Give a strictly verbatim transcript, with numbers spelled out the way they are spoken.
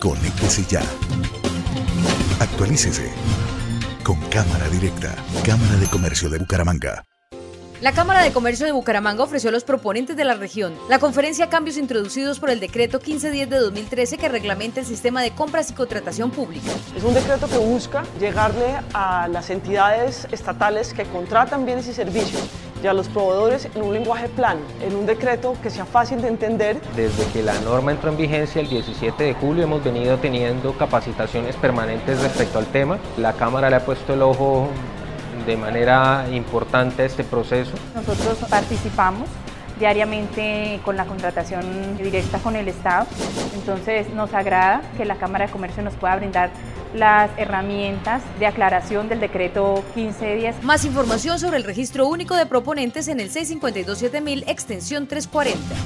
Conéctese ya. Actualícese. Con Cámara Directa. Cámara de Comercio de Bucaramanga. La Cámara de Comercio de Bucaramanga ofreció a los proponentes de la región la conferencia Cambios introducidos por el decreto quince diez de dos mil trece que reglamenta el sistema de compras y contratación pública. Es un decreto que busca llegarle a las entidades estatales que contratan bienes y servicios y a los proveedores en un lenguaje plano, en un decreto que sea fácil de entender. Desde que la norma entró en vigencia el diecisiete de julio hemos venido teniendo capacitaciones permanentes respecto al tema. La Cámara le ha puesto el ojo de manera importante este proceso. Nosotros participamos diariamente con la contratación directa con el Estado, entonces nos agrada que la Cámara de Comercio nos pueda brindar las herramientas de aclaración del decreto quince diez. Más información sobre el registro único de proponentes en el seis cinco dos siete mil extensión tres cuarenta.